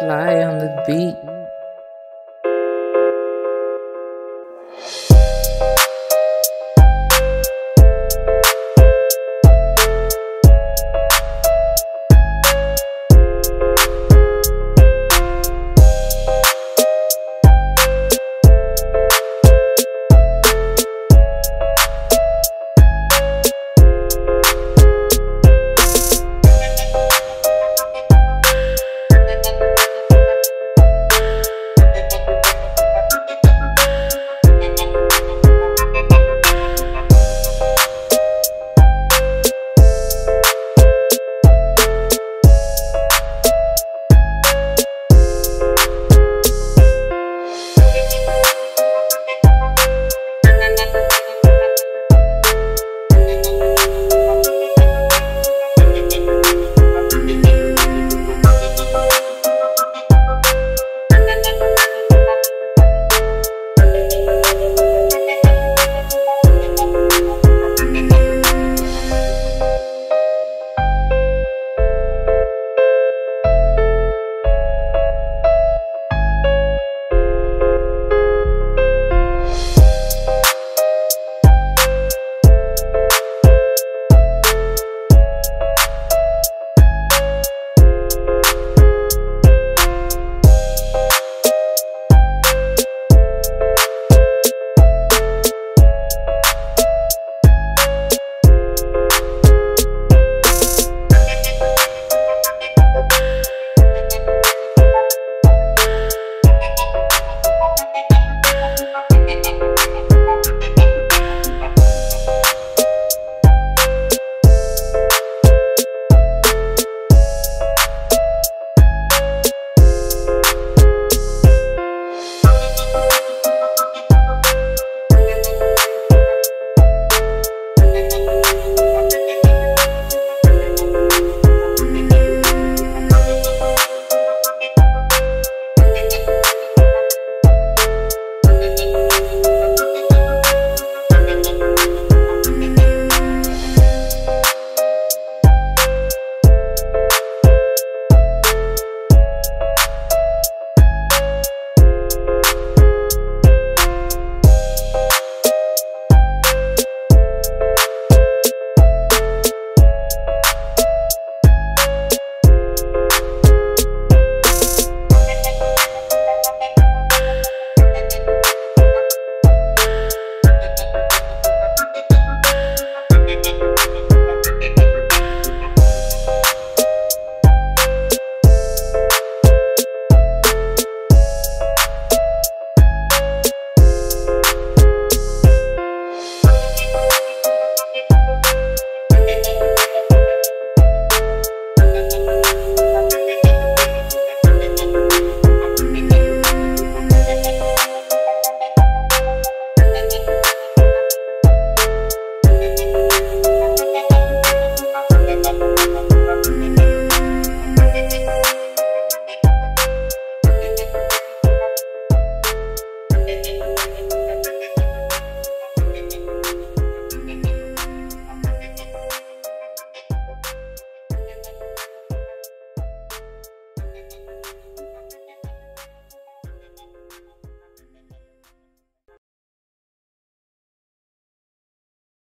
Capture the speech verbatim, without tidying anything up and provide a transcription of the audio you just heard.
Sly on the beat.